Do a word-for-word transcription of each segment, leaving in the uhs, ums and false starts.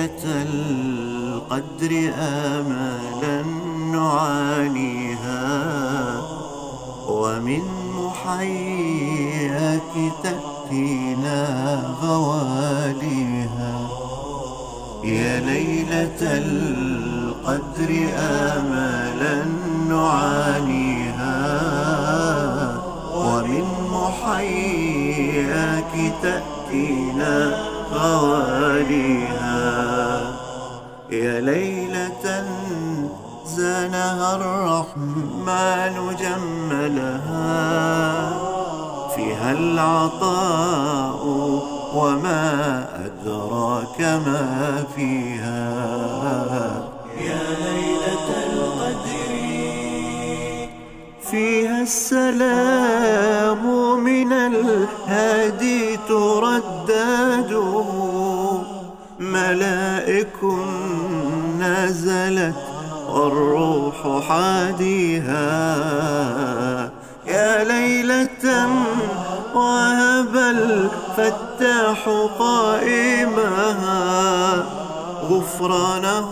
ليلة القدر آمالا نعانيها، ومن محياك تأتينا غواليها. يا ليلة القدر آمالا نعانيها، ومن محياك تأتينا غواليها. يا ليلة زانها الرحمن جملها، فيها العطاء وما أدراك ما فيها. يا ليلة القدر فيها السلام من الهادي تردده، ملائك نزلت والروح حاديها. يا ليلة وهب الفتاح قائمها، غفرانه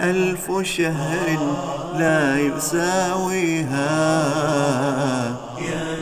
ألف شهر لا يساويها.